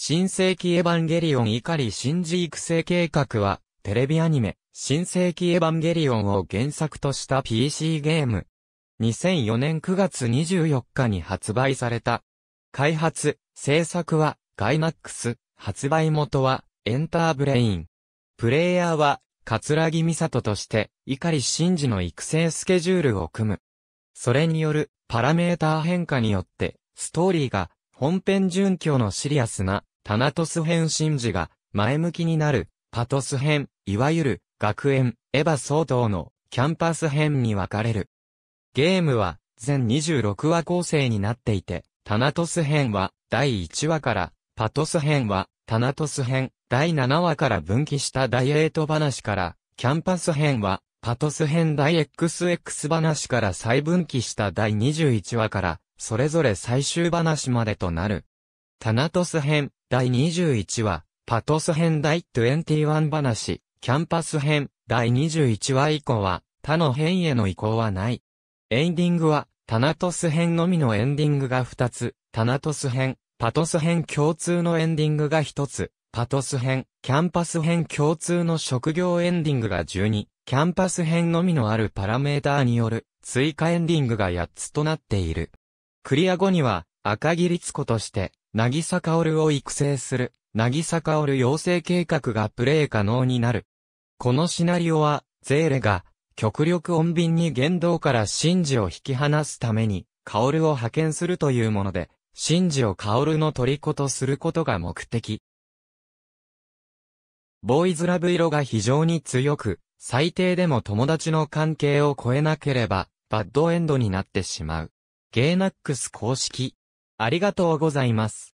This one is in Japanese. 新世紀エヴァンゲリオン怒り神事育成計画は、テレビアニメ、新世紀エヴァンゲリオンを原作とした PC ゲーム。2004年9月24日に発売された。開発、制作は、ガイナックス、発売元は、エンターブレイン。プレイヤーは、葛城美里として、怒り神事の育成スケジュールを組む。それによる、パラメーター変化によって、ストーリーが、本編準拠のシリアスな、タナトス編神事が、前向きになる、パトス編、いわゆる、学園、エヴァ相当の、キャンパス編に分かれる。ゲームは、全26話構成になっていて、タナトス編は、第1話から、パトス編は、タナトス編、第7話から分岐した第8話から、キャンパス編は、パトス編第 XX 話から再分岐した第21話から、それぞれ最終話までとなる。タナトス編、第21話、パトス編第21話、キャンパス編、第21話以降は、他の編への移行はない。エンディングは、タナトス編のみのエンディングが2つ、タナトス編、パトス編共通のエンディングが1つ、パトス編、キャンパス編共通の職業エンディングが12、キャンパス編のみのあるパラメーターによる追加エンディングが8つとなっている。クリア後には、赤木律子として、渚薫を育成する、渚薫養成計画がプレイ可能になる。このシナリオは、ゼーレが、極力穏便に言動から神事を引き離すために、薫を派遣するというもので、神事を薫の虜とすることが目的。ボーイズラブ色が非常に強く、最低でも友達の関係を超えなければ、バッドエンドになってしまう。ガイナックス公式。ありがとうございます。